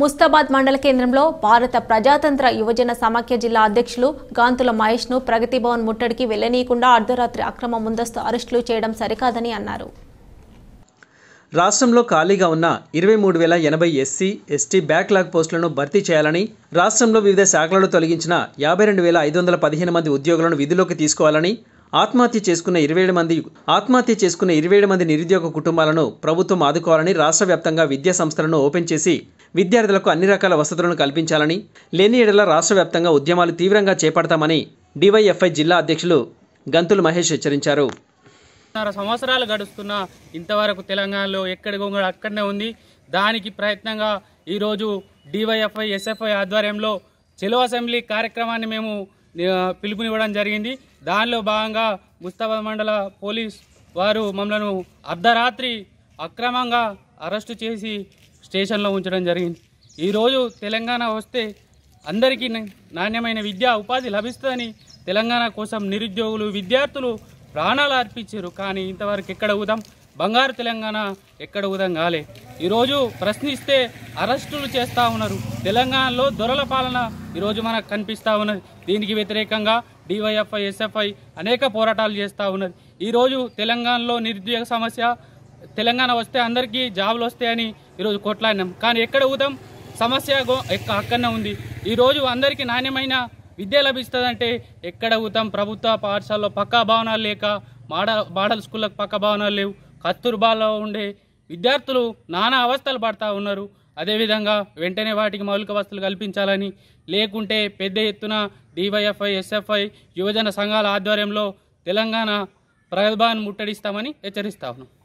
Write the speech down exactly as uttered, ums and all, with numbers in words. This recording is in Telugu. ముస్తాబాద్ మండల కేంద్రంలో భారత ప్రజాతంత్ర యువజన సమాఖ్య జిల్లా అధ్యక్షులు గాంతుల మహేష్ ను ప్రగతి భవన్ ముట్టడికి వెళ్లనీయకుండా అర్ధరాత్రి అక్రమ ముందస్తు అరెస్టులు చేయడం సరికాదని అన్నారు. రాష్ట్రంలో ఖాళీగా ఉన్న ఇరవై మూడు వేల ఎనభై ఎస్సీ ఎస్టీ బ్యాక్లాగ్ పోస్టులను భర్తీ చేయాలని, రాష్ట్రంలో వివిధ శాఖలలో తొలగించిన యాభై రెండు వేల ఐదు వందల పదిహేను మంది ఉద్యోగులను విధుల్లోకి తీసుకోవాలని, ఆత్మహత్య చేసుకున్న ఇరవై ఏడు మంది ఆత్మహత్య చేసుకున్న ఇరవై ఏడు మంది నిరుద్యోగ కుటుంబాలను ప్రభుత్వం ఆదుకోవాలని, రాష్ట్ర వ్యాప్తంగా విద్యా సంస్థలను ఓపెన్ చేసి విద్యార్థులకు అన్ని రకాల వసతులను కల్పించాలని, లేని ఏడల రాష్ట్ర వ్యాప్తంగా ఉద్యమాలు తీవ్రంగా చేపడతామని డివైఎఫ్ఐ జిల్లా అధ్యక్షులు గంతుల మహేష్ హెచ్చరించారు. సంవత్సరాలు గడుస్తున్న ఇంతవరకు తెలంగాణలో ఎక్కడికో అక్కడనే ఉంది. దానికి ప్రయత్నంగా ఈరోజు డివైఎఫ్ఐ ఎస్ఎఫ్ఐ ఆధ్వర్యంలో చెలో అసెంబ్లీ కార్యక్రమాన్ని మేము పిలుపునివ్వడం జరిగింది. దానిలో భాగంగా ముస్తాబాద్ మండల పోలీస్ వారు మమ్మలను అర్ధరాత్రి అక్రమంగా అరెస్టు చేసి స్టేషన్లో ఉంచడం జరిగింది. ఈరోజు తెలంగాణ వస్తే అందరికీ నాణ్యమైన విద్య ఉపాధి లభిస్తుందని తెలంగాణ కోసం నిరుద్యోగులు విద్యార్థులు ప్రాణాలు అర్పించారు. కానీ ఇంతవరకు ఎక్కడ ఊదాం, బంగారు తెలంగాణ ఎక్కడ ఊదాం కాలే. ఈరోజు ప్రశ్నిస్తే అరెస్టులు చేస్తూ ఉన్నారు. తెలంగాణలో దొరల పాలన ఈరోజు మనకు కనిపిస్తూ ఉన్నది. దీనికి వ్యతిరేకంగా డివైఎఫ్ఐ ఎస్ఎఫ్ఐ అనేక పోరాటాలు చేస్తూ ఉన్నది. ఈరోజు తెలంగాణలో నిరుద్యోగ సమస్య, తెలంగాణ వస్తే అందరికీ జాబులు వస్తాయని ఈరోజు కొట్లాడినాం. కానీ ఎక్కడ ఊదాం, సమస్య అక్కడనే ఉంది. ఈరోజు అందరికీ నాణ్యమైన విద్య లభిస్తుందంటే ఎక్కడ ఊదాం, ప్రభుత్వ పాఠశాలలో పక్కా భవనాలు లేక, మాడ మోడల్ స్కూళ్ళకు పక్క భవనాలు లేవు. కస్తూర్బాలో ఉండే విద్యార్థులు నానా అవస్థలు పడుతూ ఉన్నారు. అదేవిధంగా వెంటనే వాటికి మౌలిక వసతులు కల్పించాలని, లేకుంటే పెద్ద ఎత్తున డివైఎఫ్ఐ ఎస్ఎఫ్ఐ యువజన సంఘాల ఆధ్వర్యంలో తెలంగాణ ప్రగతి భవన్ ముట్టడిస్తామని హెచ్చరిస్తా ఉన్నాం.